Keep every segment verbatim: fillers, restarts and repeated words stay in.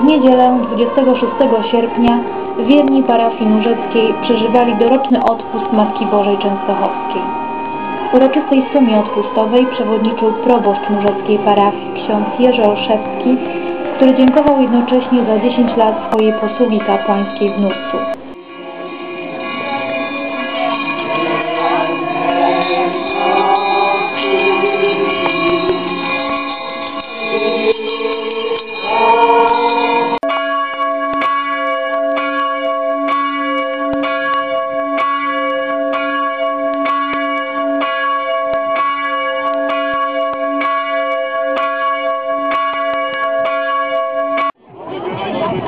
W niedzielę dwudziestego szóstego sierpnia wierni parafii nurzeckiej przeżywali doroczny odpust Matki Bożej Częstochowskiej. Uroczystej sumie odpustowej przewodniczył proboszcz nurzeckiej parafii ksiądz Jerzy Olszewski, który dziękował jednocześnie za dziesięć lat swojej posługi kapłańskiej w Nurcu.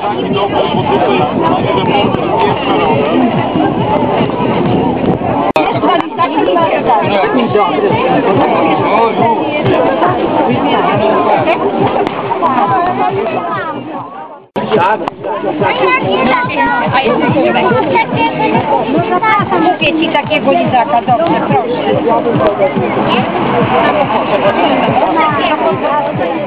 Taki dobry, bo tutaj mówię ci takiego lizaka, dobrze, proszę.